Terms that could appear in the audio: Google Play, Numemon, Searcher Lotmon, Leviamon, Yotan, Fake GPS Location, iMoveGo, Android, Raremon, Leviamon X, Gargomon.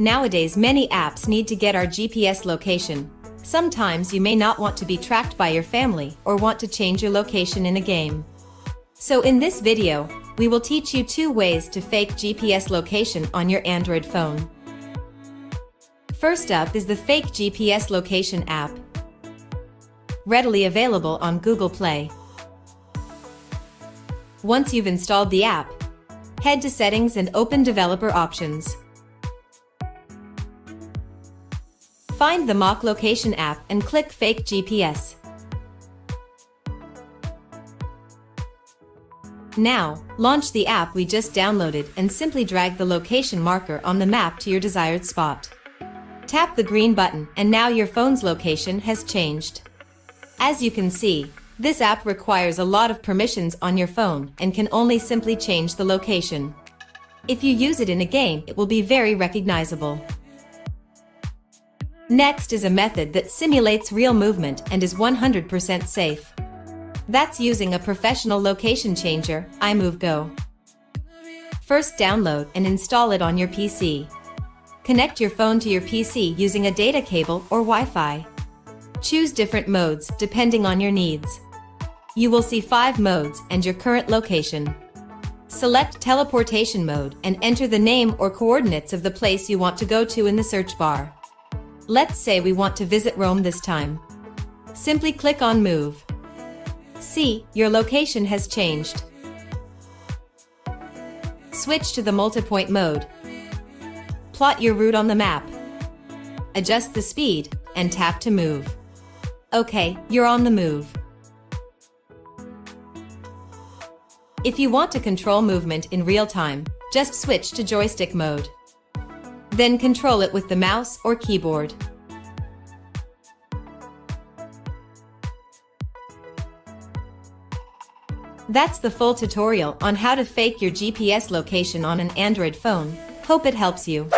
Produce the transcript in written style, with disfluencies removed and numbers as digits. Nowadays, many apps need to get our GPS location. Sometimes you may not want to be tracked by your family or want to change your location in a game. So in this video, we will teach you 2 ways to fake GPS location on your Android phone. First up is the Fake GPS Location app, readily available on Google Play. Once you've installed the app, head to Settings and open Developer Options. Find the Mock Location app and click Fake GPS. Now, launch the app we just downloaded and simply drag the location marker on the map to your desired spot. Tap the green button and now your phone's location has changed. As you can see, this app requires a lot of permissions on your phone and can only simply change the location. If you use it in a game, it will be very recognizable. Next is a method that simulates real movement and is 100% safe. That's using a professional location changer, iMoveGo. First download and install it on your PC. Connect your phone to your PC using a data cable or Wi-Fi. Choose different modes depending on your needs. You will see 5 modes and your current location. Select teleportation mode and enter the name or coordinates of the place you want to go to in the search bar. Let's say we want to visit Rome this time. Simply click on Move. See, your location has changed. Switch to the multipoint mode. Plot your route on the map. Adjust the speed and tap to move. Okay, you're on the move. If you want to control movement in real time, just switch to joystick mode. Then control it with the mouse or keyboard. That's the full tutorial on how to fake your GPS location on an Android phone. Hope it helps you.